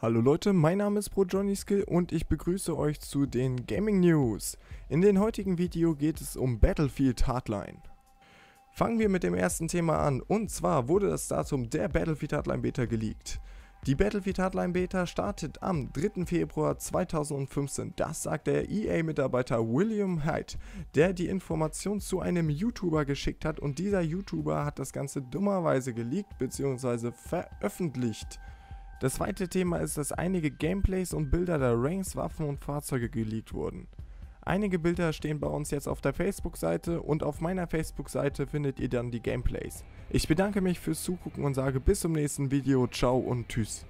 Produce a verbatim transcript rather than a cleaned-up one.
Hallo Leute, mein Name ist ProJonny Skill und ich begrüße euch zu den Gaming News. In dem heutigen Video geht es um Battlefield Hardline. Fangen wir mit dem ersten Thema an, und zwar wurde das Datum der Battlefield Hardline Beta geleakt. Die Battlefield Hardline Beta startet am dritten Februar zweitausendfünfzehn, das sagt der E A-Mitarbeiter William Hyde, der die Information zu einem YouTuber geschickt hat, und dieser YouTuber hat das Ganze dummerweise geleakt bzw. veröffentlicht. Das zweite Thema ist, dass einige Gameplays und Bilder der Ranks, Waffen und Fahrzeuge geleakt wurden. Einige Bilder stehen bei uns jetzt auf der Facebook-Seite, und auf meiner Facebook-Seite findet ihr dann die Gameplays. Ich bedanke mich fürs Zugucken und sage bis zum nächsten Video, ciao und tschüss.